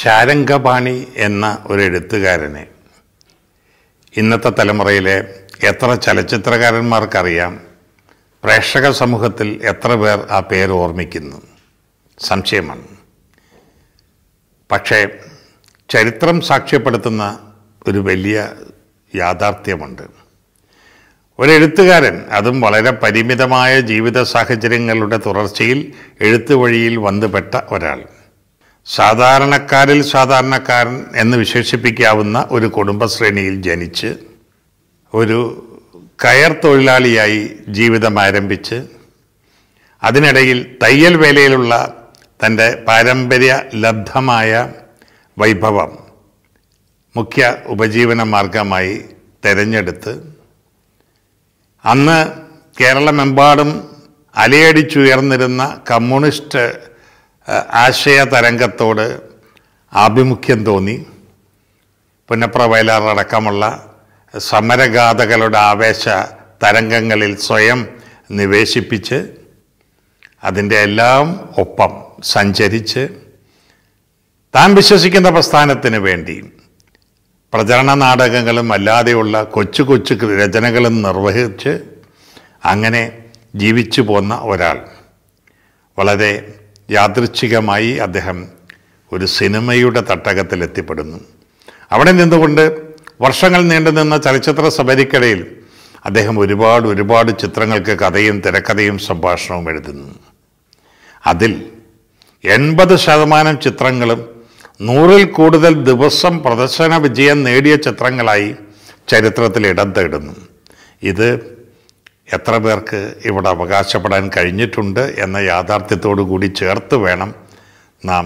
ശാരംഗപാണി എന്ന ഒരു എഴുത്തുകാരനെ ഇന്നത്തെ തലമുറയിലെ എത്ര ചലച്ചിത്രകാരന്മാർക്കറിയാം, പ്രേക്ഷക സമൂഹത്തിൽ എത്ര പേർ ആ പേര് ഓർമ്മിക്കുന്നു? സംശയമാണ്. പക്ഷേ ചരിത്രം സാക്ഷ്യപ്പെടുത്തുന്ന ഒരു വലിയ യാഥാർത്ഥ്യമുണ്ട്. ഒരെഴുത്തുകാരൻ, അതും വളരെ പരിമിതമായ ജീവിത സാഹചര്യങ്ങളുടെ തുടർച്ചയിൽ എഴുത്തു വഴിയിൽ വന്നുപെട്ട ഒരാൾ, സാധാരണക്കാരിൽ സാധാരണക്കാരൻ എന്ന് വിശേഷിപ്പിക്കാവുന്ന ഒരു കുടുംബശ്രേണിയിൽ ജനിച്ച് ഒരു കയർ തൊഴിലാളിയായി ജീവിതം ആരംഭിച്ച് അതിനിടയിൽ തയ്യൽ വേലയിലുള്ള തൻ്റെ പാരമ്പര്യ ലബ്ധമായ വൈഭവം മുഖ്യ ഉപജീവന മാർഗമായി തിരഞ്ഞെടുത്ത് അന്ന് കേരളമെമ്പാടും അലയടിച്ചുയർന്നിരുന്ന കമ്മ്യൂണിസ്റ്റ് ആശയ തരംഗത്തോട് ആഭിമുഖ്യം തോന്നി പുന്നപ്ര വയലാർ അടക്കമുള്ള സമരഗാഥകളുടെ ആവേശ തരംഗങ്ങളിൽ സ്വയം നിവേശിപ്പിച്ച് അതിൻ്റെ എല്ലാം ഒപ്പം സഞ്ചരിച്ച് താൻ വിശ്വസിക്കുന്ന പ്രസ്ഥാനത്തിന് വേണ്ടി പ്രചരണ നാടകങ്ങളും അല്ലാതെയുള്ള കൊച്ചു കൊച്ചു രചനകളും നിർവഹിച്ച് അങ്ങനെ ജീവിച്ചു പോന്ന ഒരാൾ. വളരെ യാദൃച്ഛികമായി അദ്ദേഹം ഒരു സിനിമയുടെ തട്ടകത്തിലെത്തിപ്പെടുന്നു. അവിടെ നിന്നുകൊണ്ട് വർഷങ്ങൾ നീണ്ടുനിന്ന ചലച്ചിത്ര സഭയ്ക്കിടയിൽ അദ്ദേഹം ഒരുപാട് ചിത്രങ്ങൾക്ക് കഥയും തിരക്കഥയും സംഭാഷണവും എഴുതുന്നു. അതിൽ 80% ചിത്രങ്ങളും 100-ൽ കൂടുതൽ ദിവസം പ്രദർശന വിജയം നേടിയ ചിത്രങ്ങളായി ചരിത്രത്തിൽ ഇടം തേടുന്നു. ഇത് എത്ര പേർക്ക് ഇവിടെ അവകാശപ്പെടാൻ കഴിഞ്ഞിട്ടുണ്ട് എന്ന യാഥാർത്ഥ്യത്തോടു കൂടി ചേർത്ത് വേണം നാം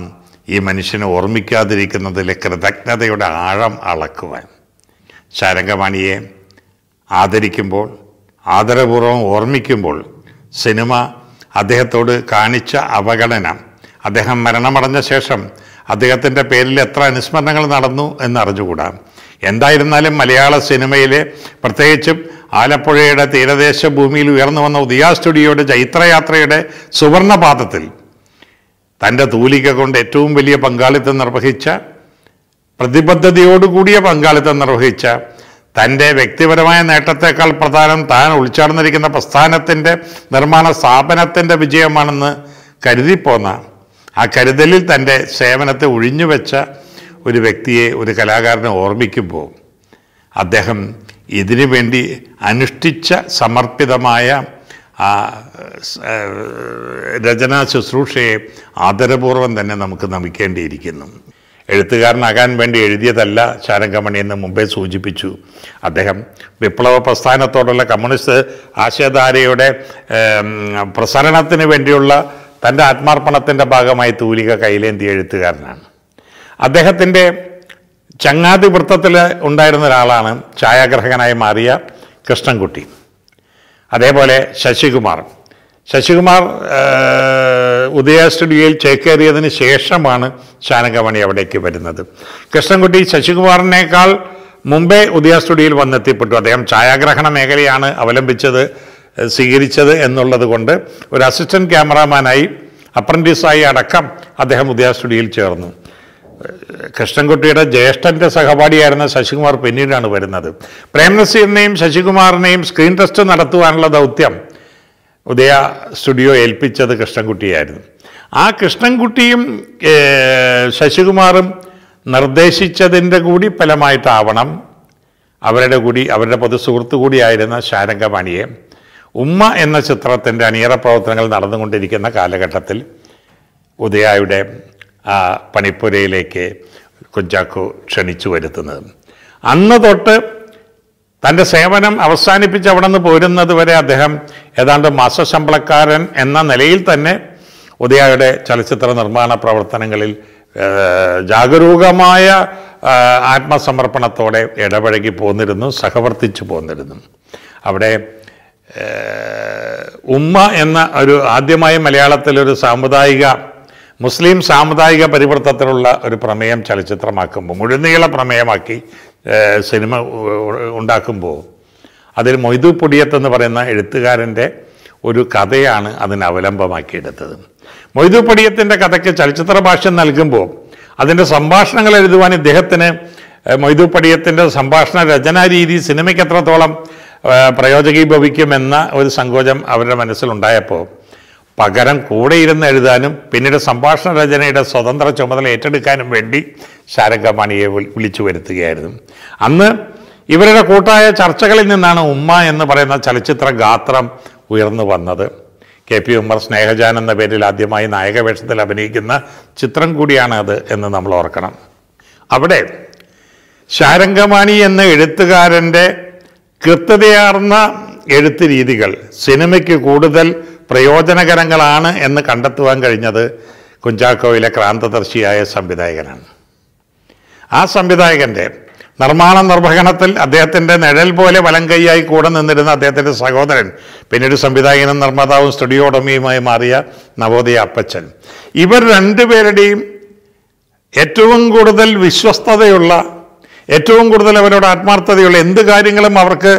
ഈ മനുഷ്യനെ ഓർമ്മിക്കാതിരിക്കുന്നതിലെ കൃതജ്ഞതയുടെ ആഴം അളക്കുവാൻ. ശാരംഗപാണിയെ ആദരിക്കുമ്പോൾ, ആദരപൂർവ്വം ഓർമ്മിക്കുമ്പോൾ സിനിമ അദ്ദേഹത്തോട് കാണിച്ച അവഗണന, അദ്ദേഹം മരണമടഞ്ഞ ശേഷം അദ്ദേഹത്തിൻ്റെ പേരിൽ എത്ര അനുസ്മരണങ്ങൾ നടന്നു എന്നറിഞ്ഞുകൂടാ. എന്തായിരുന്നാലും മലയാള സിനിമയിലെ, പ്രത്യേകിച്ചും ആലപ്പുഴയുടെ തീരദേശ ഭൂമിയിൽ ഉയർന്നു വന്ന ഉദയ സ്റ്റുഡിയോയുടെ ചൈത്രയാത്രയുടെ സുവർണപാദത്തിൽ തൻ്റെ തൂലിക കൊണ്ട് ഏറ്റവും വലിയ പങ്കാളിത്തം നിർവഹിച്ച, പ്രതിബദ്ധതയോടുകൂടിയ പങ്കാളിത്തം നിർവഹിച്ച, തൻ്റെ വ്യക്തിപരമായ നേട്ടത്തേക്കാൾ പ്രധാനം താൻ ഉൾച്ചാർന്നിരിക്കുന്ന പ്രസ്ഥാനത്തിൻ്റെ നിർമ്മാണ സ്ഥാപനത്തിൻ്റെ വിജയമാണെന്ന് കരുതിപ്പോന്ന, ആ കരുതലിൽ തൻ്റെ സേവനത്തെ ഒഴിഞ്ഞുവെച്ച ഒരു വ്യക്തിയെ, ഒരു കലാകാരനെ ഓർമ്മിക്കുമ്പോൾ അദ്ദേഹം ഇതിനു വേണ്ടി അനുഷ്ഠിച്ച സമർപ്പിതമായ ആ രചനാ ശുശ്രൂഷയെ ആദരപൂർവ്വം തന്നെ നമുക്ക് നമിക്കേണ്ടിയിരിക്കുന്നു. എഴുത്തുകാരനാകാൻ വേണ്ടി എഴുതിയതല്ല ശാരംഗമണി എന്ന് മുമ്പേ സൂചിപ്പിച്ചു. അദ്ദേഹം വിപ്ലവ പ്രസ്ഥാനത്തോടുള്ള കമ്മ്യൂണിസ്റ്റ് ആശയധാരയുടെ പ്രസരണത്തിന് വേണ്ടിയുള്ള തൻ്റെ ആത്മാർപ്പണത്തിൻ്റെ ഭാഗമായി തൂലിക കൈയിലേന്തിയ എഴുത്തുകാരനാണ്. അദ്ദേഹത്തിൻ്റെ ചങ്ങാതി വൃത്തത്തിൽ ഉണ്ടായിരുന്ന ഒരാളാണ് ഛായാഗ്രഹകനായി മാറിയ കൃഷ്ണൻകുട്ടി. അതേപോലെ ശശികുമാർ ഉദയ സ്റ്റുഡിയോയിൽ ചേക്കേറിയതിന് ശേഷമാണ് ശാരംഗമണി അവിടേക്ക് വരുന്നത്. കൃഷ്ണൻകുട്ടി ശശികുമാറിനേക്കാൾ മുമ്പേ ഉദയ സ്റ്റുഡിയോയിൽ വന്നെത്തിപ്പെട്ടു. അദ്ദേഹം ഛായാഗ്രഹണ മേഖലയാണ് സ്വീകരിച്ചത് എന്നുള്ളത് കൊണ്ട് ഒരു അസിസ്റ്റൻറ്റ് ക്യാമറാമാനായി, അപ്രൻറ്റീസായി അടക്കം അദ്ദേഹം ഉദയ സ്റ്റുഡിയോയിൽ ചേർന്നു. കൃഷ്ണൻകുട്ടിയുടെ ജ്യേഷ്ഠൻ്റെ സഹപാഠിയായിരുന്ന ശശികുമാർ പിന്നീടാണ് വരുന്നത്. പ്രേംനസീറിനെയും ശശികുമാറിനെയും സ്ക്രീൻ ടെസ്റ്റ് നടത്തുവാനുള്ള ദൗത്യം ഉദയ സ്റ്റുഡിയോ ഏൽപ്പിച്ചത് കൃഷ്ണൻകുട്ടിയായിരുന്നു. ആ കൃഷ്ണൻകുട്ടിയും ശശികുമാറും നിർദ്ദേശിച്ചതിൻ്റെ കൂടി ഫലമായിട്ടാവണം അവരുടെ പൊതുസുഹൃത്തു കൂടിയായിരുന്ന ശാരംഗപാണിയെ ഉമ്മ എന്ന ചിത്രത്തിൻ്റെ അണിയറ പ്രവർത്തനങ്ങൾ നടന്നുകൊണ്ടിരിക്കുന്ന കാലഘട്ടത്തിൽ ഉദയയുടെ ആ പണിപ്പുരയിലേക്ക് കുഞ്ചാക്കോ ക്ഷണിച്ചു വരുത്തുന്നത്. അന്ന് തൊട്ട് തൻ്റെ സേവനം അവസാനിപ്പിച്ച് അവിടെ നിന്ന് പോരുന്നത് വരെ അദ്ദേഹം ഏതാണ്ട് മാസശമ്പളക്കാരൻ എന്ന നിലയിൽ തന്നെ ഉദയയുടെ ചലച്ചിത്ര നിർമ്മാണ പ്രവർത്തനങ്ങളിൽ ജാഗരൂകമായ ആത്മസമർപ്പണത്തോടെ ഇടപഴകി പോന്നിരുന്നു, സഹവർത്തിച്ചു പോന്നിരുന്നു. അവിടെ ഉമ്മ എന്ന ഒരു ആദ്യമായി മലയാളത്തിലൊരു മുസ്ലിം സാമുദായിക പരിവൃത്തത്തിലുള്ള ഒരു പ്രമേയം ചലച്ചിത്രമാക്കുമ്പോൾ, മുഴുനീള പ്രമേയമാക്കി സിനിമ ഉണ്ടാക്കുമ്പോൾ അതിൽ മൊയ്തു പൊടിയത്ത് എന്ന് പറയുന്ന എഴുത്തുകാരൻ്റെ ഒരു കഥയാണ് അതിന് അവലംബമാക്കിയെടുത്തത്. മൊയ്തു പൊടിയത്തിൻ്റെ കഥയ്ക്ക് ചലച്ചിത്ര ഭാഷ്യം നൽകുമ്പോൾ അതിന്റെ സംഭാഷണങ്ങൾ എഴുതുവാൻ ഇദ്ദേഹത്തിന് മൊയ്തു പടിയത്തിന്റെ സംഭാഷണ രചനാരീതി സിനിമയ്ക്ക് എത്രത്തോളം പ്രയോജകീഭവിക്കുമെന്ന ഒരു സങ്കോചം അവരുടെ മനസ്സിലുണ്ടായപ്പോൾ പകരം കൂടെ ഇരുന്ന് എഴുതാനും പിന്നീട് സംഭാഷണ രചനയുടെ സ്വതന്ത്ര ചുമതല ഏറ്റെടുക്കാനും വേണ്ടി ശാരംഗമണിയെ വിളിച്ചു വരുത്തുകയായിരുന്നു. അന്ന് ഇവരുടെ കൂട്ടായ ചർച്ചകളിൽ നിന്നാണ് ഉമ്മ എന്ന് പറയുന്ന ചലച്ചിത്ര ഗാത്രം ഉയർന്നു വന്നത്. കെ പി ഉമ്മർ സ്നേഹജാൻ എന്ന പേരിൽ ആദ്യമായി നായകവേഷത്തിൽ അഭിനയിക്കുന്ന ചിത്രം കൂടിയാണ് അത് എന്ന് നമ്മൾ ഓർക്കണം. അവിടെ ശാരംഗമണി എന്ന എഴുത്തുകാരൻ്റെ കൃത്യതയാർന്ന എഴുത്ത് രീതികൾ സിനിമയ്ക്ക് കൂടുതൽ പ്രയോജനകരങ്ങളാണ് എന്ന് കണ്ടെത്തുവാൻ കഴിഞ്ഞത് കുഞ്ചാക്കോയിലെ ക്രാന്തദർശിയായ സംവിധായകനാണ്. ആ സംവിധായകൻ്റെ നിർമ്മാണ നിർവഹണത്തിൽ അദ്ദേഹത്തിൻ്റെ നിഴൽ പോലെ വലങ്കൈയായി കൂടെ നിന്നിരുന്ന അദ്ദേഹത്തിൻ്റെ സഹോദരൻ, പിന്നീട് സംവിധായകനും നിർമ്മാതാവും സ്റ്റുഡിയോ ഉടമയുമായി മാറിയ നവോദയ അപ്പച്ചൻ, ഇവർ രണ്ടുപേരുടെയും ഏറ്റവും കൂടുതൽ വിശ്വസ്തതയുള്ള, ഏറ്റവും കൂടുതൽ അവരോട് ആത്മാർത്ഥതയുള്ള എന്ത് കാര്യങ്ങളും അവർക്ക്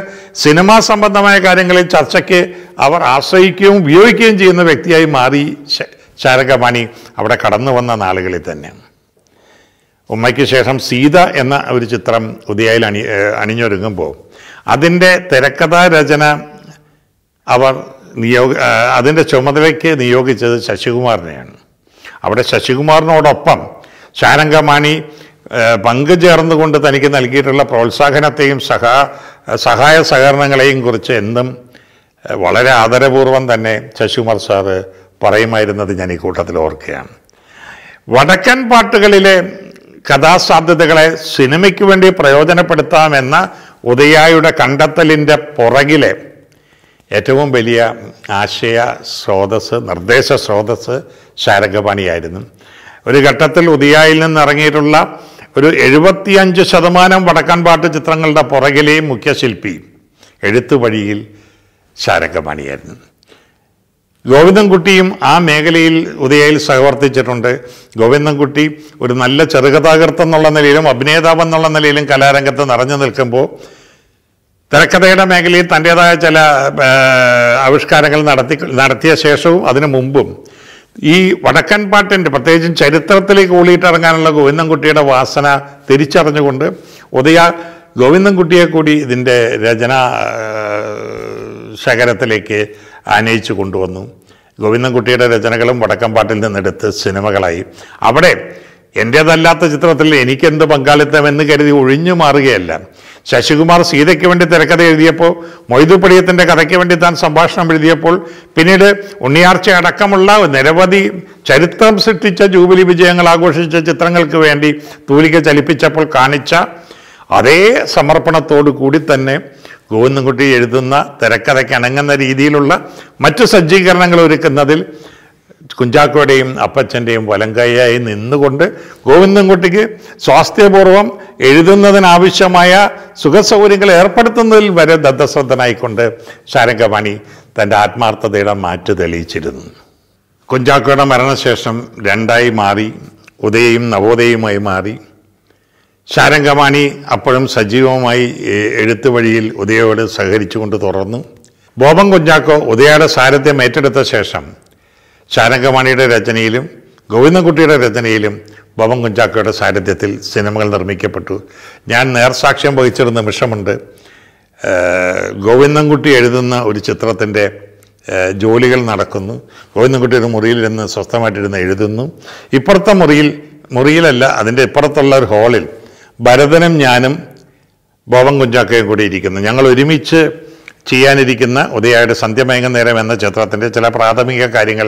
സിനിമാ സംബന്ധമായ കാര്യങ്ങളിൽ ചർച്ചയ്ക്ക് അവർ ആശ്രയിക്കുകയും ഉപയോഗിക്കുകയും ചെയ്യുന്ന വ്യക്തിയായി മാറി ശാരംഗമണി അവിടെ കടന്നു വന്ന നാളുകളിൽ തന്നെ. ഉമ്മയ്ക്ക് ശേഷം സീത എന്ന ഒരു ചിത്രം ഉദയയിൽ അണിഞ്ഞൊരുങ്ങുമ്പോൾ അതിൻ്റെ തിരക്കഥാ രചന അതിൻ്റെ ചുമതലയ്ക്ക് നിയോഗിച്ചത് ശശികുമാറിനെയാണ്. അവിടെ ശശികുമാറിനോടൊപ്പം ശാരംഗമണി പങ്കുചേർന്നുകൊണ്ട് തനിക്ക് നൽകിയിട്ടുള്ള പ്രോത്സാഹനത്തെയും സഹായ സഹകരണങ്ങളെയും കുറിച്ച് എന്നും വളരെ ആദരപൂർവ്വം തന്നെ ശശികുമാർ സാറ് പറയുമായിരുന്നത് ഞാൻ ഈ കൂട്ടത്തിൽ ഓർക്കുകയാണ്. വടക്കൻ പാട്ടുകളിലെ കഥാസാധ്യതകളെ സിനിമയ്ക്ക് വേണ്ടി പ്രയോജനപ്പെടുത്താമെന്ന ഉദയായുടെ കണ്ടെത്തലിൻ്റെ പുറകിലെ ഏറ്റവും വലിയ ആശയ സ്രോതസ്, നിർദ്ദേശ സ്രോതസ് ശാരംഗമണിയായിരുന്നു. ഒരു ഘട്ടത്തിൽ ഉദയായിൽ നിന്നിറങ്ങിയിട്ടുള്ള ഒരു 75% വടക്കൻ പാട്ട് ചിത്രങ്ങളുടെ പുറകിലെ മുഖ്യശില്പി എഴുത്തു വഴിയിൽ ശാരംഗമണിയായിരുന്നു. ഗോവിന്ദൻകുട്ടിയും ആ മേഖലയിൽ ഉദയയിൽ സഹവർത്തിച്ചിട്ടുണ്ട്. ഗോവിന്ദൻകുട്ടി ഒരു നല്ല ചെറുകഥാകൃത്ത് എന്നുള്ള നിലയിലും അഭിനേതാവ് എന്നുള്ള നിലയിലും കലാരംഗത്ത് നിറഞ്ഞു നിൽക്കുമ്പോൾ തിരക്കഥയുടെ മേഖലയിൽ തൻ്റേതായ ചില ആവിഷ്കാരങ്ങൾ നടത്തിയ ശേഷവും അതിനു മുമ്പും ഈ വടക്കൻ പാട്ടിൻ്റെ, പ്രത്യേകിച്ചും ചരിത്രത്തിലേക്ക് ഊളിയിട്ടിറങ്ങാനുള്ള ഗോവിന്ദൻകുട്ടിയുടെ വാസന തിരിച്ചറിഞ്ഞുകൊണ്ട് ഉദയ ഗോവിന്ദൻകുട്ടിയെ കൂടി ഇതിൻ്റെ രചനാ ശേഖരത്തിലേക്ക് ആനയിച്ചു കൊണ്ടുവന്നു. ഗോവിന്ദൻകുട്ടിയുടെ രചനകളും വടക്കൻ പാട്ടിൽ നിന്നെടുത്ത് സിനിമകളായി. അവിടെ എൻ്റേതല്ലാത്ത ചിത്രത്തിൽ എനിക്കെന്ത് പങ്കാളിത്തം എന്ന് കരുതി ഒഴിഞ്ഞു മാറുകയല്ല. ശശികുമാർ സീതയ്ക്ക് വേണ്ടി തിരക്കഥ എഴുതിയപ്പോൾ, മൊയ്തു പടിയത്തിൻ്റെ കഥയ്ക്ക് വേണ്ടി താൻ സംഭാഷണം എഴുതിയപ്പോൾ, പിന്നീട് ഉണ്ണിയാർച്ച അടക്കമുള്ള നിരവധി ചരിത്രം സൃഷ്ടിച്ച ജൂബിലി വിജയങ്ങൾ ആഘോഷിച്ച ചിത്രങ്ങൾക്ക് വേണ്ടി തൂലിക ചലിപ്പിച്ചപ്പോൾ കാണിച്ച അതേ സമർപ്പണത്തോടു കൂടി തന്നെ ഗോവിന്ദൻകുട്ടി എഴുതുന്ന തിരക്കഥയ്ക്ക് അണങ്ങുന്ന രീതിയിലുള്ള മറ്റു സജ്ജീകരണങ്ങൾ ഒരുക്കുന്നതിൽ കുഞ്ചാക്കോയുടെയും അപ്പച്ചൻ്റെയും വലങ്കൈയായി നിന്നുകൊണ്ട് ഗോവിന്ദൻകുട്ടിക്ക് സ്വാസ്ഥ്യപൂർവ്വം എഴുതുന്നതിനാവശ്യമായ സുഖസൗകര്യങ്ങൾ ഏർപ്പെടുത്തുന്നതിൽ വരെ ദത്തശ്രദ്ധനായിക്കൊണ്ട് ശാരംഗമണി തൻ്റെ ആത്മാർത്ഥതയുടെ മാറ്റു തെളിയിച്ചിരുന്നു. കുഞ്ചാക്കോയുടെ മരണശേഷം രണ്ടായി മാറി, ഉദയയും നവോദയയുമായി മാറി. ശാരംഗമണി അപ്പോഴും സജീവമായി എഴുത്തു വഴിയിൽ ഉദയയോട് സഹകരിച്ചുകൊണ്ട് തുടർന്നു. ബോബൻ കുഞ്ചാക്കോ ഉദയയുടെ സാരഥ്യം ഏറ്റെടുത്ത ശേഷം ശാരംഗമണിയുടെ രചനയിലും ഗോവിന്ദൻകുട്ടിയുടെ രചനയിലും ബോബൻ കുഞ്ചാക്കോയുടെ സാരഥ്യത്തിൽ സിനിമകൾ നിർമ്മിക്കപ്പെട്ടു. ഞാൻ നേർസാക്ഷ്യം വഹിച്ചൊരു നിമിഷമുണ്ട്. ഗോവിന്ദൻകുട്ടി എഴുതുന്ന ഒരു ചിത്രത്തിൻ്റെ ജോലികൾ നടക്കുന്നു. ഗോവിന്ദൻകുട്ടി ഒരു മുറിയിലിരുന്ന് സ്വസ്ഥമായിട്ടിരുന്ന് എഴുതുന്നു. ഇപ്പുറത്തെ മുറിയിലല്ല, അതിൻ്റെ ഇപ്പുറത്തുള്ള ഒരു ഹാളിൽ ഭരതനും ഞാനും ബോബൻ കുഞ്ചാക്കയും കൂടി ഇരിക്കുന്നു. ഞങ്ങൾ ഒരുമിച്ച് ചെയ്യാനിരിക്കുന്ന ഉദയയുടെ സന്ധ്യമയങ്ങുന്നേരം എന്ന ചിത്രത്തിൻ്റെ ചില പ്രാഥമിക കാര്യങ്ങൾ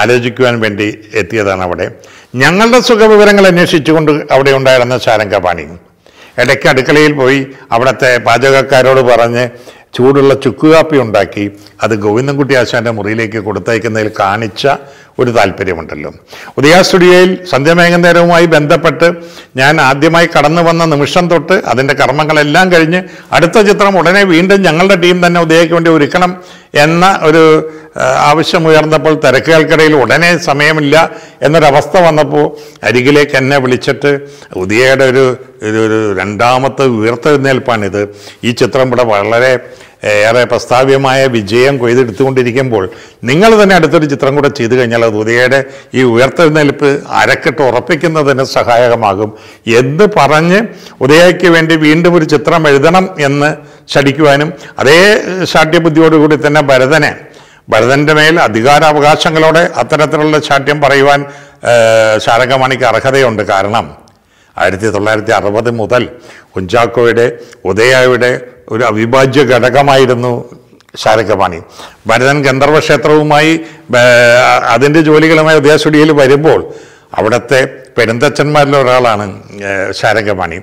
ആലോചിക്കുവാൻ വേണ്ടി എത്തിയതാണ് അവിടെ. ഞങ്ങളുടെ സുഖവിവരങ്ങൾ അന്വേഷിച്ചുകൊണ്ട് അവിടെ ഉണ്ടായിരുന്ന ശാരംഗമണി ഇടയ്ക്ക് അടുക്കളയിൽ പോയി അവിടുത്തെ പാചകക്കാരോട് പറഞ്ഞ് ചൂടുള്ള ചുക്കുകാപ്പി ഉണ്ടാക്കി അത് ഗോവിന്ദൻകുട്ടി ആശാൻ്റെ മുറിയിലേക്ക് കൊടുത്തയക്കുന്നതിൽ കാണിച്ച ഒരു താല്പര്യമുണ്ടല്ലോ. ഉദയ സ്റ്റുഡിയോയിൽ സന്ധ്യമേഘനേരവുമായി ബന്ധപ്പെട്ട് ഞാൻ ആദ്യമായി കടന്നു വന്ന നിമിഷം തൊട്ട് അതിൻ്റെ കർമ്മങ്ങളെല്ലാം കഴിഞ്ഞ് അടുത്ത ചിത്രം ഉടനെ വീണ്ടും ഞങ്ങളുടെ ടീം തന്നെ ഉദയയ്ക്ക് വേണ്ടി ഒരുക്കണം എന്ന ഒരു ആവശ്യമുയർന്നപ്പോൾ തിരക്കുകൾക്കിടയിൽ ഉടനെ സമയമില്ല എന്നൊരവസ്ഥ വന്നപ്പോൾ അരികിലേക്ക് എന്നെ വിളിച്ചിട്ട് ഉദയയുടെ ഒരു രണ്ടാമത്തെ ഉയർത്തെഴുന്നേൽപ്പാണിത്. ഈ ചിത്രം ഇവിടെ വളരെ ഏറെ പ്രസ്താവ്യമായ വിജയം കൊയ്തെടുത്തുകൊണ്ടിരിക്കുമ്പോൾ നിങ്ങൾ തന്നെ അടുത്തൊരു ചിത്രം കൂടെ ചെയ്തു കഴിഞ്ഞാൽ അത് ഉദയയുടെ ഈ ഉയർത്തെഴുന്നേൽപ്പ് അരക്കെട്ട് ഉറപ്പിക്കുന്നതിന് സഹായകമാകും എന്ന് പറഞ്ഞ് ഉദയയ്ക്ക് വേണ്ടി വീണ്ടും ഒരു ചിത്രം എഴുതണം എന്ന് ശഠിക്കുവാനും അതേ ശാഠ്യബുദ്ധിയോടുകൂടി തന്നെ ഭരതൻ്റെ മേൽ അധികാരാവകാശങ്ങളോടെ അത്തരത്തിലുള്ള ശാഠ്യം പറയുവാൻ ശാരംഗമണിക്ക് അർഹതയുണ്ട്. കാരണം 1960 മുതൽ കുഞ്ചാക്കോയുടെ ഉദയയുടെ ഒരു അവിഭാജ്യ ഘടകമായിരുന്നു ശാരംഗമണി. ഭരതൻ ഗന്ധർവക്ഷേത്രവുമായി അതിൻ്റെ ജോലികളുമായി ഉദയസ്റ്റുഡിയോയിൽ വരുമ്പോൾ അവിടുത്തെ പെരുന്തച്ഛന്മാരിൽ ഒരാളാണ് ശാരംഗമണി.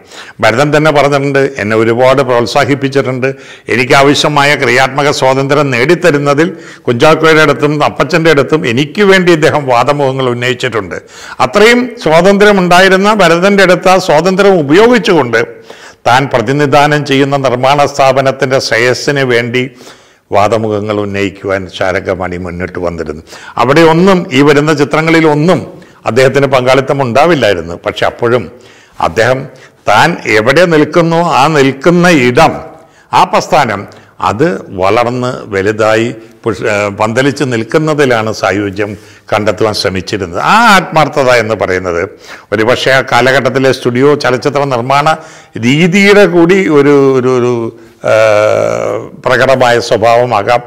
ഭരതൻ തന്നെ പറഞ്ഞിട്ടുണ്ട്, എന്നെ ഒരുപാട് പ്രോത്സാഹിപ്പിച്ചിട്ടുണ്ട്, എനിക്കാവശ്യമായ ക്രിയാത്മക സ്വാതന്ത്ര്യം നേടിത്തരുന്നതിൽ കുഞ്ചാക്കോയുടെ അടുത്തും അപ്പച്ചൻ്റെ അടുത്തും എനിക്ക് വേണ്ടി ഇദ്ദേഹം വാദമുഖങ്ങൾ ഉന്നയിച്ചിട്ടുണ്ട്. അത്രയും സ്വാതന്ത്ര്യം ഉണ്ടായിരുന്ന ഭരതൻ്റെ അടുത്ത് ആ സ്വാതന്ത്ര്യം ഉപയോഗിച്ചുകൊണ്ട് താൻ പ്രതിനിധാനം ചെയ്യുന്ന നിർമ്മാണ സ്ഥാപനത്തിൻ്റെ ശ്രേയസ്സിന് വേണ്ടി വാദമുഖങ്ങൾ ഉന്നയിക്കുവാൻ ശാരംഗമണി മുന്നിട്ട് വന്നിരുന്നു. അവിടെ ഒന്നും ഈ വരുന്ന ചിത്രങ്ങളിലൊന്നും അദ്ദേഹത്തിന് പങ്കാളിത്തം ഉണ്ടാവില്ലായിരുന്നു. പക്ഷെ അപ്പോഴും അദ്ദേഹം താൻ എവിടെ നിൽക്കുന്നു, ആ നിൽക്കുന്ന ഇടം, ആ പ്രസ്ഥാനം അത് വളർന്ന് വലുതായി പന്തലിച്ച് നിൽക്കുന്നതിലാണ് സായുജ്യം കണ്ടെത്തുവാൻ ശ്രമിച്ചിരുന്നത്. ആ ആത്മാർത്ഥത എന്ന് പറയുന്നത് ഒരുപക്ഷെ ആ കാലഘട്ടത്തിലെ സ്റ്റുഡിയോ ചലച്ചിത്ര നിർമ്മാണ രീതിയുടെ കൂടി ഒരു ഒരു പ്രകടമായ സ്വഭാവമാകാം.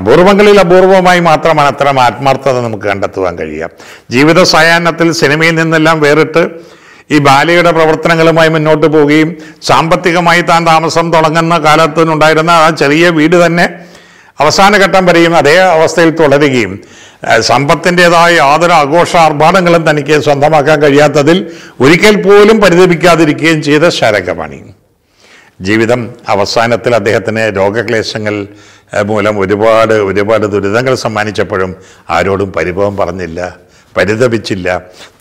അപൂർവങ്ങളിൽ അപൂർവമായി മാത്രമാണ് അത്തരം ആത്മാർത്ഥത നമുക്ക് കണ്ടെത്തുവാൻ കഴിയുക. ജീവിത സായാഹ്നത്തിൽ സിനിമയിൽ നിന്നെല്ലാം വേറിട്ട് ഈ ബാലയുടെ പ്രവർത്തനങ്ങളുമായി മുന്നോട്ട് പോവുകയും സാമ്പത്തികമായി താൻ താമസം തുടങ്ങുന്ന കാലത്തുണ്ടായിരുന്ന ആ ചെറിയ വീട് തന്നെ അവസാന ഘട്ടം വരെയും അതേ അവസ്ഥയിൽ തുടരുകയും സമ്പത്തിൻ്റെതായ യാതൊരു ആഘോഷ ആർഭാടങ്ങളും തനിക്ക് സ്വന്തമാക്കാൻ കഴിയാത്തതിൽ ഒരിക്കൽ പോലും പരിതപിക്കാതിരിക്കുകയും ചെയ്ത ശാരംഗമണി. ജീവിതം അവസാനത്തിൽ അദ്ദേഹത്തിന് രോഗക്ലേശങ്ങൾ മൂലം ഒരുപാട് ദുരിതങ്ങൾ സമ്മാനിച്ചപ്പോഴും ആരോടും പരിഭവം പറഞ്ഞില്ല, പരിതപിച്ചില്ല.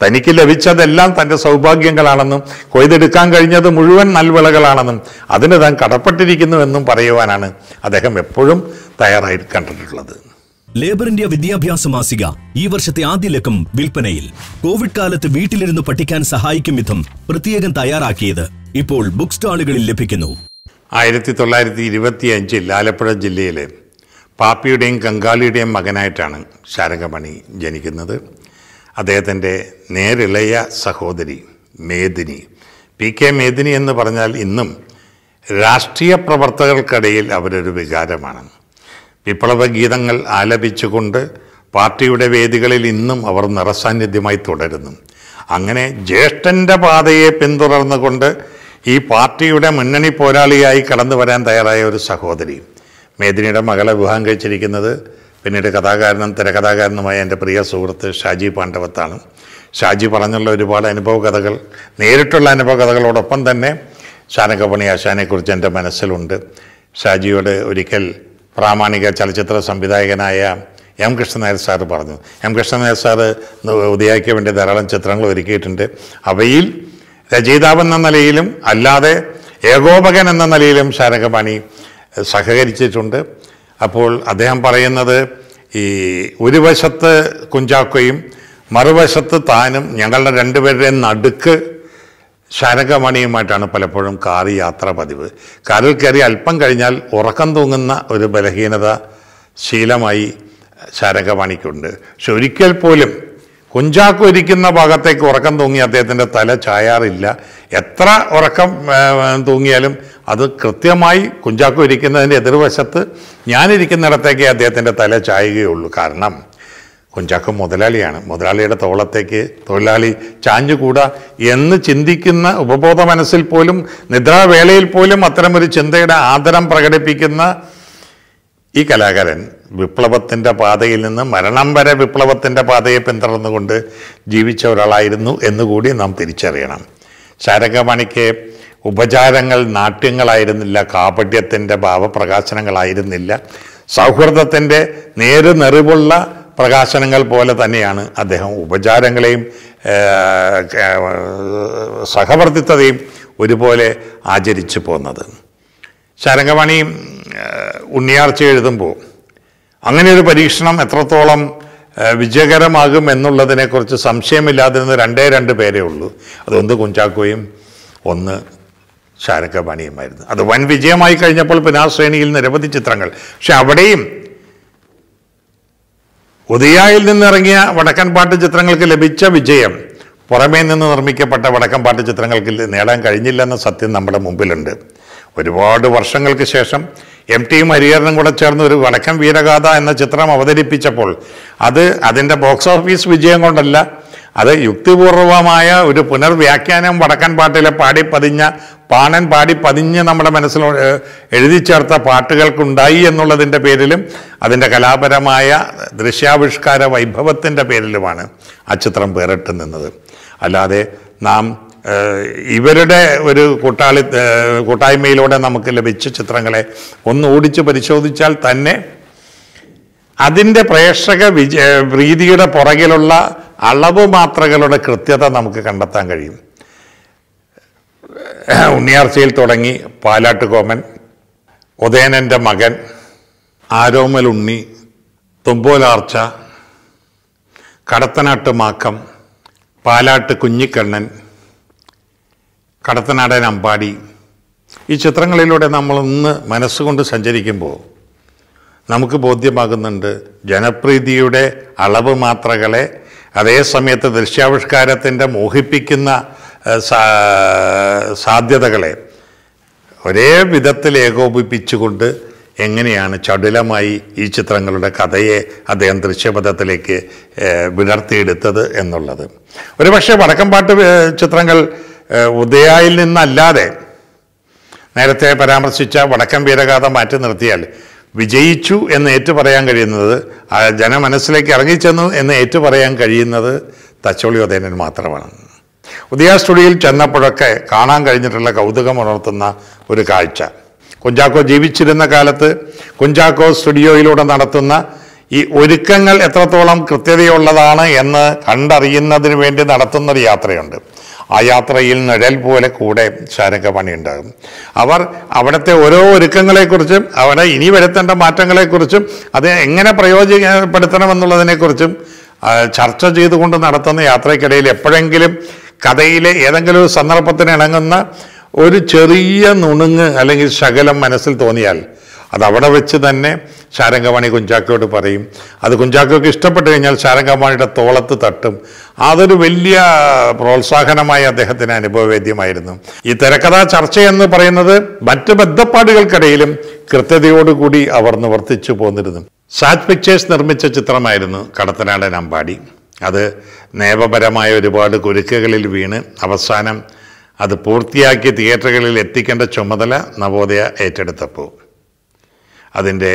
തനിക്ക് ലഭിച്ചതെല്ലാം തൻ്റെ സൗഭാഗ്യങ്ങളാണെന്നും കൊയ്തെടുക്കാൻ കഴിഞ്ഞത് മുഴുവൻ നൽവിളകളാണെന്നും അതിന് താൻ കടപ്പെട്ടിരിക്കുന്നുവെന്നും പറയുവാനാണ് അദ്ദേഹം എപ്പോഴും തയ്യാറായി കണ്ടിട്ടുള്ളത്. ലേബർ ഇന്ത്യ വിദ്യാഭ്യാസ മാസിക ഈ വർഷത്തെ ആദ്യ ലക്കം വിൽപ്പനയിൽ. കോവിഡ് കാലത്ത് വീട്ടിലിരുന്ന് പഠിക്കാൻ സഹായിക്കും വിധം പ്രത്യേകം തയ്യാറാക്കിയത് ഇപ്പോൾ ബുക്ക് സ്റ്റാളുകളിൽ ലഭിക്കുന്നു. 1925 ആലപ്പുഴ ജില്ലയിലെ പാപ്പിയുടെയും കങ്കാളിയുടെയും മകനായിട്ടാണ് ശാരംഗമണി ജനിക്കുന്നത്. അദ്ദേഹത്തിൻ്റെ നേരിളയ സഹോദരി മേദിനി, PK മേദിനി എന്ന് പറഞ്ഞാൽ ഇന്നും രാഷ്ട്രീയ പ്രവർത്തകർക്കിടയിൽ അവരൊരു വികാരമാണ്. വിപ്ലവ ഗീതങ്ങൾ ആലപിച്ചുകൊണ്ട് പാർട്ടിയുടെ വേദികളിൽ ഇന്നും അവർ നിറസാന്നിധ്യമായി തുടരുന്നു. അങ്ങനെ ജ്യേഷ്ഠൻ്റെ പാതയെ പിന്തുടർന്നുകൊണ്ട് ഈ പാർട്ടിയുടെ മുന്നണി പോരാളിയായി കടന്നു വരാൻ തയ്യാറായ ഒരു സഹോദരി. മേദിനിയുടെ മകളെ വിവാഹം കഴിച്ചിരിക്കുന്നത് പിന്നീട് കഥാകാരനും തിരക്കഥാകാരനുമായ എൻ്റെ പ്രിയ സുഹൃത്ത് ഷാജി പാണ്ഡവത്താണ്. ഷാജി പറഞ്ഞുള്ള ഒരുപാട് അനുഭവ കഥകൾ, നേരിട്ടുള്ള അനുഭവ കഥകളോടൊപ്പം തന്നെ ശാരംഗമണി ആശാനെക്കുറിച്ച് എൻ്റെ മനസ്സിലുണ്ട്. ഷാജിയോട് ഒരിക്കൽ പ്രാമാണിക ചലച്ചിത്ര സംവിധായകനായ M. കൃഷ്ണൻ നായർ സാറ് പറഞ്ഞു. M. കൃഷ്ണൻ നായർ സാറ് ഉദയയ്ക്ക് വേണ്ടി ധാരാളം ചിത്രങ്ങൾ ഒരുക്കിയിട്ടുണ്ട്. അവയിൽ രചയിതാവ് എന്ന നിലയിലും അല്ലാതെ ഏകോപകൻ എന്ന നിലയിലും ശാരംഗമണി സഹകരിച്ചിട്ടുണ്ട്. അപ്പോൾ അദ്ദേഹം പറയുന്നത്, ഈ ഒരു വശത്ത് കുഞ്ചാക്കോയും മറുവശത്ത് താനും ഞങ്ങളുടെ രണ്ടുപേരുടെയും നടുക്ക് ശാരംഗമണിയുമായിട്ടാണ് പലപ്പോഴും കാറി യാത്ര പതിവ്. കാറിൽ കയറി അല്പം കഴിഞ്ഞാൽ ഉറക്കം തൂങ്ങുന്ന ഒരു ബലഹീനത ശീലമായി ശാരംഗമണിക്കുണ്ട്. പക്ഷെ ഒരിക്കൽ പോലും കുഞ്ചാക്കോ ഇരിക്കുന്ന ഭാഗത്തേക്ക് ഉറക്കം തൂങ്ങി അദ്ദേഹത്തിൻ്റെ തല ചായാറില്ല. എത്ര ഉറക്കം തൂങ്ങിയാലും അത് കൃത്യമായി കുഞ്ചാക്കോ ഇരിക്കുന്നതിൻ്റെ എതിർവശത്ത് ഞാനിരിക്കുന്നിടത്തേക്ക് അദ്ദേഹത്തിൻ്റെ തല ചായുകയുള്ളൂ. കാരണം കുഞ്ചാക്കോ മുതലാളിയാണ്, മുതലാളിയുടെ തോളത്തേക്ക് തൊഴിലാളി ചാഞ്ഞുകൂടാ എന്ന് ചിന്തിക്കുന്ന ഉപബോധ മനസ്സിൽ പോലും നിദ്രാവേളയിൽ പോലും അത്തരമൊരു ചിന്തയുടെ ആദരം പ്രകടിപ്പിക്കുന്ന ഈ കലാകാരൻ വിപ്ലവത്തിൻ്റെ പാതയിൽ നിന്ന് മരണം വരെ വിപ്ലവത്തിൻ്റെ പാതയെ പിന്തുടർന്നുകൊണ്ട് ജീവിച്ച ഒരാളായിരുന്നു എന്നുകൂടി നാം തിരിച്ചറിയണം. ശാരംഗമണിക്ക് ഉപചാരങ്ങൾ നാട്യങ്ങളായിരുന്നില്ല, കാപട്യത്തിൻ്റെ ഭാവപ്രകാശനങ്ങളായിരുന്നില്ല, സൗഹൃദത്തിൻ്റെ നേറുനെറിവുള്ള പ്രകാശനങ്ങൾ പോലെ തന്നെയാണ് അദ്ദേഹം ഉപചാരങ്ങളെയും സഹവർത്തിത്വതയും ഒരുപോലെ ആചരിച്ചു പോന്നത്. ശാരംഗമണി ഉണ്ണിയാർച്ച എഴുതുമ്പോൾ അങ്ങനെയൊരു പരീക്ഷണം എത്രത്തോളം വിജയകരമാകും എന്നുള്ളതിനെക്കുറിച്ച് സംശയമില്ലാതിരുന്ന 2 പേരേ ഉള്ളൂ. അതൊന്ന് കുഞ്ചാക്കോയും ഒന്ന് ഷാരക്ക ബാനിയുമായിരുന്നു. അത് വൻ വിജയമായി കഴിഞ്ഞപ്പോൾ പിന്നെ ആ ശ്രേണിയിൽ നിരവധി ചിത്രങ്ങൾ. പക്ഷെ അവിടെയും ഉദയായിൽ നിന്നിറങ്ങിയ വടക്കൻ പാട്ട് ചിത്രങ്ങൾക്ക് ലഭിച്ച വിജയം പുറമേ നിന്ന് നിർമ്മിക്കപ്പെട്ട വടക്കൻ പാട്ട് ചിത്രങ്ങൾക്ക് നേടാൻ കഴിഞ്ഞില്ലെന്ന സത്യം നമ്മുടെ മുമ്പിലുണ്ട്. ഒരുപാട് വർഷങ്ങൾക്ക് ശേഷം എം ടിയും ഹരിഹരനും കൂടെ ചേർന്ന് ഒരു വടക്കൻ വീരഗാഥ എന്ന ചിത്രം അവതരിപ്പിച്ചപ്പോൾ അത് അതിൻ്റെ ബോക്സ് ഓഫീസ് വിജയം കൊണ്ടല്ല, അത് യുക്തിപൂർവമായ ഒരു പുനർവ്യാഖ്യാനം വടക്കൻ പാട്ടിലെ പാണൻ പാടി പതിഞ്ഞ് നമ്മുടെ മനസ്സിൽ എഴുതി ചേർത്ത പാട്ടുകൾക്കുണ്ടായി എന്നുള്ളതിൻ്റെ പേരിലും അതിൻ്റെ കലാപരമായ ദൃശ്യാവിഷ്കാര വൈഭവത്തിൻ്റെ പേരിലുമാണ് ആ ചിത്രം പേരിട്ട് നിന്നത്. അല്ലാതെ നാം ഇവരുടെ ഒരു കൂട്ടായ്മയിലൂടെ നമുക്ക് ലഭിച്ച ചിത്രങ്ങളെ ഒന്ന് ഓടിച്ച് പരിശോധിച്ചാൽ തന്നെ അതിൻ്റെ പ്രേക്ഷക പ്രീതിയുടെ പുറകിലുള്ള അളവ് മാത്രകളുടെ കൃത്യത നമുക്ക് കണ്ടെത്താൻ കഴിയും. ഉണ്ണിയാർച്ചയിൽ തുടങ്ങി പാലാട്ടുകോമൻ, ഉദയനൻ്റെ മകൻ, ആരോമൽ ഉണ്ണി, തുമ്പോലാർച്ച, കടത്തനാട്ട് മാക്കം, പാലാട്ട് കുഞ്ഞിക്കണ്ണൻ, കടത്തനാടൻ അമ്പാടി, ഈ ചിത്രങ്ങളിലൂടെ നമ്മളൊന്ന് മനസ്സുകൊണ്ട് സഞ്ചരിക്കുമ്പോൾ നമുക്ക് ബോധ്യമാകുന്നുണ്ട് ജനപ്രീതിയുടെ അളവ് മാത്രകളെ അതേസമയത്ത് ദൃശ്യാവിഷ്കാരത്തിൻ്റെ മോഹിപ്പിക്കുന്ന സാധ്യതകളെ ഒരേ വിധത്തിൽ ഏകോപിപ്പിച്ചുകൊണ്ട് എങ്ങനെയാണ് ചടുലമായി ഈ ചിത്രങ്ങളുടെ കഥയെ അദ്ദേഹം ദൃശ്യപഥത്തിലേക്ക് വിടർത്തിയെടുത്തത് എന്നുള്ളത്. ഒരുപക്ഷെ വടക്കം പാട്ട് ചിത്രങ്ങൾ ഉദയായിൽ നിന്നല്ലാതെ നേരത്തെ പരാമർശിച്ച വടക്കം വീരഗാഥ മാറ്റി നിർത്തിയാൽ വിജയിച്ചു എന്ന് ഏറ്റുപറയാൻ കഴിയുന്നത്, ആ ജനമനസ്സിലേക്ക് ഇറങ്ങിച്ചെന്നു എന്ന് ഏറ്റുപറയാൻ കഴിയുന്നത് തച്ചോളി ഉദയനൻ മാത്രമാണ്. ഉദയ സ്റ്റുഡിയോയിൽ ചെന്നപ്പോഴൊക്കെ കാണാൻ കഴിഞ്ഞിട്ടുള്ള കൗതുകമുണർത്തുന്ന ഒരു കാഴ്ച, കുഞ്ചാക്കോ ജീവിച്ചിരുന്ന കാലത്ത് കുഞ്ചാക്കോ സ്റ്റുഡിയോയിലൂടെ നടത്തുന്ന ഈ ഒരുക്കങ്ങൾ എത്രത്തോളം കൃത്യതയുള്ളതാണ് എന്ന് കണ്ടറിയുന്നതിന് വേണ്ടി നടത്തുന്നൊരു യാത്രയുണ്ട്. ആ യാത്രയിൽ നിഴൽ പോലെ കൂടെ ഷാരക്ക ബാനി ഉണ്ടാകും. അവർ അവിടുത്തെ ഓരോ ഒരുക്കങ്ങളെക്കുറിച്ചും അവിടെ ഇനി വരുത്തേണ്ട മാറ്റങ്ങളെക്കുറിച്ചും അത് എങ്ങനെ പ്രയോജനപ്പെടുത്തണമെന്നുള്ളതിനെക്കുറിച്ചും ചർച്ച ചെയ്തുകൊണ്ട് നടത്തുന്ന യാത്രയ്ക്കിടയിൽ എപ്പോഴെങ്കിലും കഥയിലെ ഏതെങ്കിലും ഒരു സന്ദർഭത്തിന് ഇണങ്ങുന്ന ഒരു ചെറിയ നുണുങ്ങ് അല്ലെങ്കിൽ ശകലം മനസ്സിൽ തോന്നിയാൽ അത് അവിടെ വെച്ച് തന്നെ ഷാരക്ക ബാനി കുഞ്ചാക്കോട് പറയും. അത് കുഞ്ചാക്കോക്ക് ഇഷ്ടപ്പെട്ടു കഴിഞ്ഞാൽ ഷാരക്ക ബാനിയുടെ തോളത്ത് തട്ടും. അതൊരു വലിയ പ്രോത്സാഹനമായി അദ്ദേഹത്തിന് അനുഭവവേദ്യമായിരുന്നു. ഈ തിരക്കഥാ ചർച്ച എന്ന് പറയുന്നത് മറ്റ് ബദ്ധപ്പാടുകൾക്കിടയിലും കൃത്യതയോടുകൂടി അവർ നിവർത്തിച്ചു പോന്നിരുന്നു. സാറ്റ് പിക്ചേഴ്സ് നിർമ്മിച്ച ചിത്രമായിരുന്നു കടത്തനാടൻ അമ്പാടി. അത് നിയമപരമായ ഒരുപാട് കുരുക്കുകളിൽ വീണ് അവസാനം അത് പൂർത്തിയാക്കി തിയേറ്ററുകളിൽ എത്തിക്കേണ്ട ചുമതല നവോദയ ഏറ്റെടുത്തപ്പോൾ അതിൻ്റെ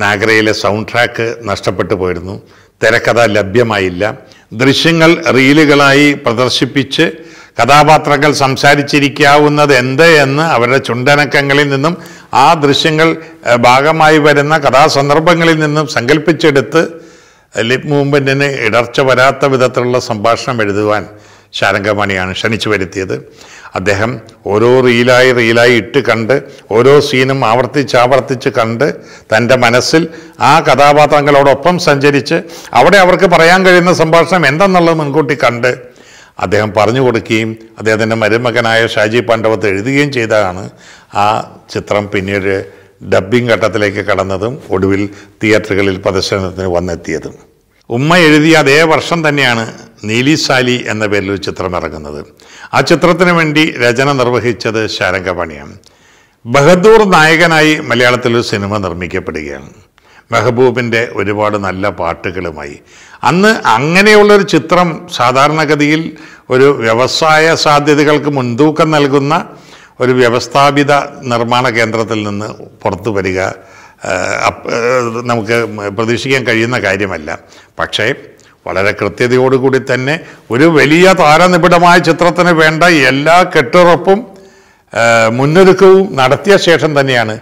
നാഗരയിലെ സൗണ്ട് ട്രാക്ക് നഷ്ടപ്പെട്ടു പോയിരുന്നു. തിരക്കഥ ലഭ്യമായില്ല. ദൃശ്യങ്ങൾ റീലുകളായി പ്രദർശിപ്പിച്ച് കഥാപാത്രങ്ങൾ സംസാരിച്ചിരിക്കാവുന്നത് എന്ത് എന്ന് അവരുടെ ചുണ്ടനക്കങ്ങളിൽ നിന്നും ആ ദൃശ്യങ്ങൾ ഭാഗമായി വരുന്ന കഥാസന്ദർഭങ്ങളിൽ നിന്നും സങ്കല്പിച്ചെടുത്ത് ലിപ് മൂവ്മെൻറ്റിന് ഇടർച്ച വരാത്ത വിധത്തിലുള്ള സംഭാഷണം എഴുതുവാൻ ഷാരക്ക ബാനിയാണ് ക്ഷണിച്ചു വരുത്തിയത്. അദ്ദേഹം ഓരോ റീലായി ഇട്ട് കണ്ട് ഓരോ സീനും ആവർത്തിച്ച് കണ്ട് തൻ്റെ മനസ്സിൽ ആ കഥാപാത്രങ്ങളോടൊപ്പം സഞ്ചരിച്ച് അവിടെ അവർക്ക് പറയാൻ കഴിയുന്ന സംഭാഷണം എന്തെന്നുള്ളത് മുൻകൂട്ടി കണ്ട് അദ്ദേഹം പറഞ്ഞു കൊടുക്കുകയും അദ്ദേഹത്തിൻ്റെ മരുമകനായ ഷാജി പാണ്ഡവത്ത് എഴുതുകയും ചെയ്തതാണ് ആ ചിത്രം പിന്നീട് ഡബ്ബിംഗ് ഘട്ടത്തിലേക്ക് കടന്നതും ഒടുവിൽ തിയേറ്ററുകളിൽ പ്രദർശനത്തിന് വന്നെത്തിയതും. ഉമ്മ എഴുതിയ അതേ വർഷം തന്നെയാണ് നീലിസാലി എന്ന പേരിൽ ഒരു ചിത്രം ഇറങ്ങുന്നത്. ആ ചിത്രത്തിന് വേണ്ടി രചന നിർവഹിച്ചത് ഷാരക്ക ബാനിയാണ്. ബഹദൂർ നായകനായി മലയാളത്തിലൊരു സിനിമ നിർമ്മിക്കപ്പെടുകയാണ് മെഹബൂബിൻ്റെ ഒരുപാട് നല്ല പാട്ടുകളുമായി. അന്ന് അങ്ങനെയുള്ളൊരു ചിത്രം സാധാരണഗതിയിൽ ഒരു വ്യവസായ സാധ്യതകൾക്ക് മുൻതൂക്കം നൽകുന്ന ഒരു വ്യവസ്ഥാപിത നിർമ്മാണ കേന്ദ്രത്തിൽ നിന്ന് പുറത്തു വരിക നമുക്ക് പ്രതീക്ഷിക്കാൻ കഴിയുന്ന കാര്യമല്ല. പക്ഷേ വളരെ കൃത്യതയോടുകൂടി തന്നെ ഒരു വലിയ താരനിബിഡമായ ചിത്രത്തിന് വേണ്ട എല്ലാ കെട്ടുറപ്പും മുന്നൊരുക്കവും നടത്തിയ ശേഷം തന്നെയാണ്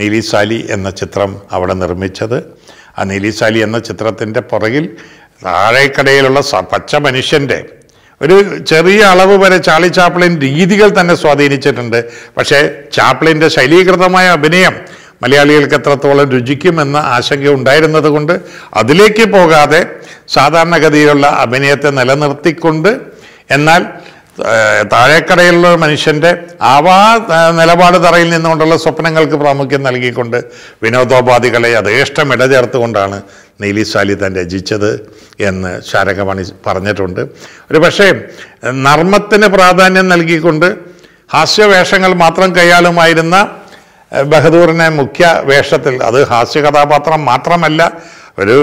നീലിസാലി എന്ന ചിത്രം അവിടെ നിർമ്മിച്ചത്. ആ നീലിസാലി എന്ന ചിത്രത്തിൻ്റെ പുറകിൽ താഴേക്കടയിലുള്ള പച്ച മനുഷ്യൻ്റെ ഒരു ചെറിയ അളവ് വരെ ചാർളി ചാപ്ലിൻ രീതികൾ തന്നെ സ്വാധീനിച്ചിട്ടുണ്ട്. പക്ഷേ ചാപ്ലിൻ്റെ ശൈലീകൃതമായ അഭിനയം മലയാളികൾക്ക് എത്രത്തോളം രുചിക്കുമെന്ന ആശങ്ക ഉണ്ടായിരുന്നത് കൊണ്ട് അതിലേക്ക് പോകാതെ സാധാരണഗതിയിലുള്ള അഭിനയത്തെ നിലനിർത്തിക്കൊണ്ട് എന്നാൽ താഴേക്കടയിലുള്ള മനുഷ്യൻ്റെ നിലപാട് തറയിൽ നിന്നുകൊണ്ടുള്ള സ്വപ്നങ്ങൾക്ക് പ്രാമുഖ്യം നൽകിക്കൊണ്ട് വിനോദോപാധികളെ യഥേഷ്ടം ഇടചേർത്തുകൊണ്ടാണ് നീലിസാലി താൻ രചിച്ചത് എന്ന് ശാരകമണി പറഞ്ഞിട്ടുണ്ട്. ഒരു പക്ഷേ നർമ്മത്തിന് പ്രാധാന്യം നൽകിക്കൊണ്ട് ഹാസ്യവേഷങ്ങൾ മാത്രം കൈയാളുമായിരുന്ന ബഹദൂറിനെ മുഖ്യ വേഷത്തിൽ, അത് ഹാസ്യകഥാപാത്രം മാത്രമല്ല, ഒരു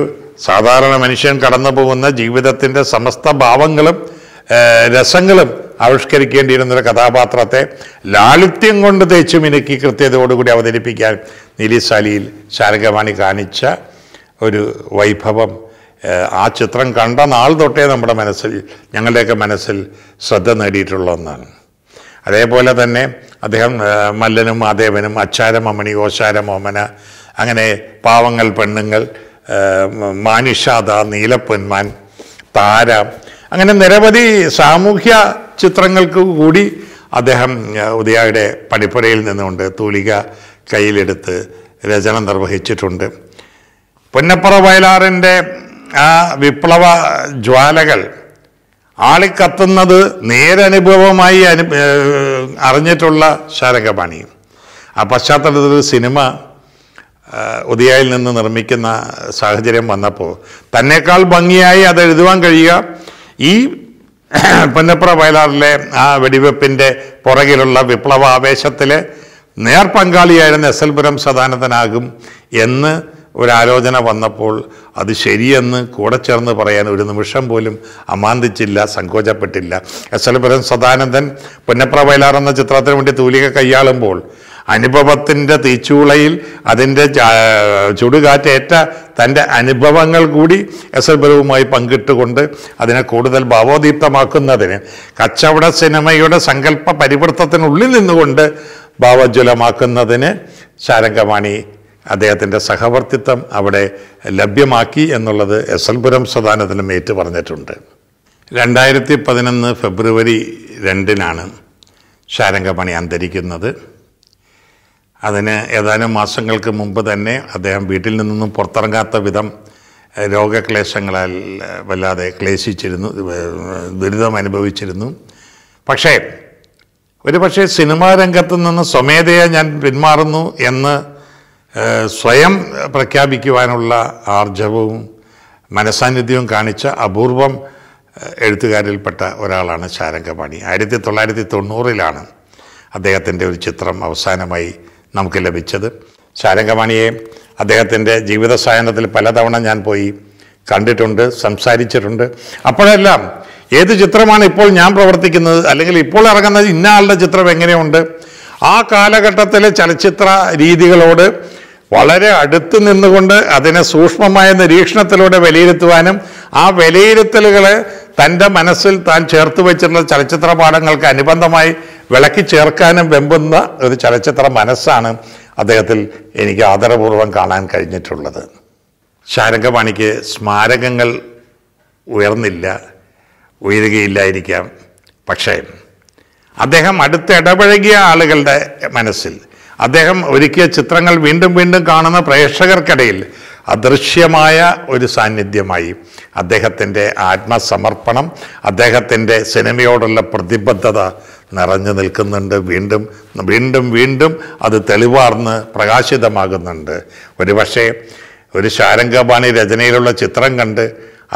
സാധാരണ മനുഷ്യൻ കടന്നു പോകുന്ന ജീവിതത്തിൻ്റെ സമസ്ത ഭാവങ്ങളും രസങ്ങളും ആവിഷ്കരിക്കേണ്ടിയിരുന്നൊരു കഥാപാത്രത്തെ ലാളിത്യം കൊണ്ട് തേച്ചു മിനുക്കി കൃത്യതയോടുകൂടി അവതരിപ്പിക്കാൻ നീലിസാലിയിൽ ശാരകമണി കാണിച്ച ഒരു വൈഭവം ആ ചിത്രം കണ്ട നാൾ തൊട്ടേ നമ്മുടെ മനസ്സിൽ, ഞങ്ങളുടെയൊക്കെ മനസ്സിൽ ശ്രദ്ധ നേടിയിട്ടുള്ള ഒന്നാണ്. അതേപോലെ തന്നെ അദ്ദേഹം മല്ലനും മാധേവനും, അച്ചാരമമണി, ഓശാരമോമന, അങ്ങനെ പാവങ്ങൾ പെണ്ണുങ്ങൾ, മാനുഷാദ, നീലപ്പൊന്മാൻ, താര, അങ്ങനെ നിരവധി സാമൂഹ്യ ചിത്രങ്ങൾക്ക് കൂടി അദ്ദേഹം ഉദയയുടെ പണിപ്പുരയിൽ നിന്നുകൊണ്ട് തൂലിക കയ്യിലെടുത്ത് രചന നിർവഹിച്ചിട്ടുണ്ട്. പുന്നപ്പുറ വയലാറിൻ്റെ ആ വിപ്ലവ ജ്വാലകൾ ആളിക്കത്തുന്നത് നേരനുഭവമായി അറിഞ്ഞിട്ടുള്ള ശാരകമണി ആ പശ്ചാത്തലത്തിൽ സിനിമ ഉദയയിൽ നിന്ന് നിർമ്മിക്കുന്ന സാഹചര്യം വന്നപ്പോൾ തന്നെക്കാൾ ഭംഗിയായി അത് എഴുതുവാൻ കഴിയുക, ഈ പുന്നപ്പുറ വയലാറിലെ ആ വെടിവെപ്പിൻ്റെ പുറകിലുള്ള വിപ്ലവാവേശത്തിലെ നേർ പങ്കാളിയായിരുന്ന എസ് എൽ പുരം സദാനന്ദനാകും എന്ന് ഒരാലോചന വന്നപ്പോൾ അത് ശരിയെന്ന് കൂടെ ചേർന്ന് പറയാൻ ഒരു നിമിഷം പോലും അമാന്തിച്ചില്ല, സങ്കോചപ്പെട്ടില്ല. എസ് എൽ പുരം സദാനന്ദൻ പുന്നപ്പുറ വയലാർ എന്ന ചിത്രത്തിന് വേണ്ടി തൂലിക കൈയാളുമ്പോൾ അനുഭവത്തിൻ്റെ തീച്ചൂളയിൽ അതിൻ്റെ ചുടുകാറ്റേറ്റ തൻ്റെ അനുഭവങ്ങൾ കൂടി എസ് എൽ പുരവുമായി പങ്കിട്ടുകൊണ്ട് അതിനെ കൂടുതൽ ഭാവോദീപ്തമാക്കുന്നതിന് കച്ചവട സിനിമയുടെ സങ്കല്പ പരിവൃത്തത്തിനുള്ളിൽ നിന്നുകൊണ്ട് ഭാവോജ്വലമാക്കുന്നതിന് ശാരംഗമണി അദ്ദേഹത്തിൻ്റെ സഹവർത്തിത്വം അവിടെ ലഭ്യമാക്കി എന്നുള്ളത് എസ് എൽ പുരം സദാനത്തിലും ഏറ്റു പറഞ്ഞിട്ടുണ്ട്. 2011 ഫെബ്രുവരി 2 ശാരംഗമണി അന്തരിക്കുന്നത്. അതിന് ഏതാനും മാസങ്ങൾക്ക് മുമ്പ് തന്നെ അദ്ദേഹം വീട്ടിൽ നിന്നൊന്നും പുറത്തിറങ്ങാത്ത വിധം രോഗക്ലേശങ്ങളാൽ വല്ലാതെ ക്ലേശിച്ചിരുന്നു, ദുരിതം അനുഭവിച്ചിരുന്നു. പക്ഷേ ഒരു പക്ഷേ സിനിമാ രംഗത്തു നിന്ന് സ്വമേധയാ ഞാൻ പിന്മാറുന്നു എന്ന് സ്വയം പ്രഖ്യാപിക്കുവാനുള്ള ആർജവവും മനസാന്നിധ്യവും കാണിച്ച അപൂർവം എഴുത്തുകാരിൽപ്പെട്ട ഒരാളാണ് ശാരംഗമണി. 1990 അദ്ദേഹത്തിൻ്റെ ഒരു ചിത്രം അവസാനമായി നമുക്ക് ലഭിച്ചത്. ശാരംഗമണിയെ അദ്ദേഹത്തിൻ്റെ ജീവിത സായനത്തിൽ പലതവണ ഞാൻ പോയി കണ്ടിട്ടുണ്ട്, സംസാരിച്ചിട്ടുണ്ട്. അപ്പോഴെല്ലാം ഏത് ചിത്രമാണ് ഇപ്പോൾ ഞാൻ പ്രവർത്തിക്കുന്നത്, അല്ലെങ്കിൽ ഇപ്പോൾ ഇറങ്ങുന്ന ഇന്ന ആളുടെ ചിത്രം എങ്ങനെയുണ്ട്, ആ കാലഘട്ടത്തിലെ ചലച്ചിത്ര രീതികളോട് വളരെ അടുത്ത് നിന്നുകൊണ്ട് അതിനെ സൂക്ഷ്മമായ നിരീക്ഷണത്തിലൂടെ വിലയിരുത്തുവാനും ആ വിലയിരുത്തലുകളെ തൻ്റെ മനസ്സിൽ താൻ ചേർത്ത് വെച്ചിട്ടുള്ള ചലച്ചിത്ര പാഠങ്ങൾക്ക് അനുബന്ധമായി വിളക്കി ചേർക്കാനും വെമ്പുന്ന ഒരു ചലച്ചിത്ര മനസ്സാണ് അദ്ദേഹത്തിൽ എനിക്ക് ആദരപൂർവ്വം കാണാൻ കഴിഞ്ഞിട്ടുള്ളത്. ശാരംഗമണിക്ക് സ്മാരകങ്ങൾ ഉയരുകയില്ലായിരിക്കാം, പക്ഷേ അദ്ദേഹം അടുത്തിടപഴകിയ ആളുകളുടെ മനസ്സിൽ, അദ്ദേഹം ഒരുക്കിയ ചിത്രങ്ങൾ വീണ്ടും വീണ്ടും കാണുന്ന പ്രേക്ഷകർക്കിടയിൽ അദൃശ്യമായ ഒരു സാന്നിധ്യമായി അദ്ദേഹത്തിൻ്റെ ആത്മസമർപ്പണം, അദ്ദേഹത്തിൻ്റെ സിനിമയോടുള്ള പ്രതിബദ്ധത നിറഞ്ഞു നിൽക്കുന്നുണ്ട്. വീണ്ടും വീണ്ടും വീണ്ടും അത് തെളിവാർന്ന് പ്രകാശിതമാകുന്നുണ്ട്. ഒരുപക്ഷേ ഒരു ശാരംഗമണി രചനയിലുള്ള ചിത്രം കണ്ട്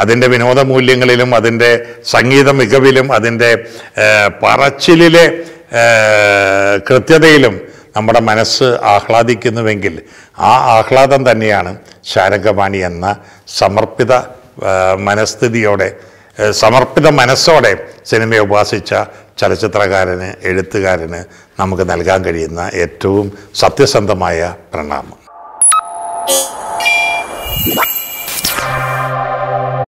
അതിൻ്റെ വിനോദമൂല്യങ്ങളിലും അതിൻ്റെ സംഗീത മികവിലും അതിൻ്റെ പറച്ചിലിലെ കൃത്യതയിലും നമ്മുടെ മനസ്സ് ആഹ്ലാദിക്കുന്നുവെങ്കിൽ ആ ആഹ്ലാദം തന്നെയാണ് ശാരംഗമണി എന്ന സമർപ്പിത മനസ്സോടെ സിനിമയെ ഉപാസിച്ച ചലച്ചിത്രകാരന്, എഴുത്തുകാരന് നമുക്ക് നൽകാൻ കഴിയുന്ന ഏറ്റവും സത്യസന്ധമായ പ്രണാമം.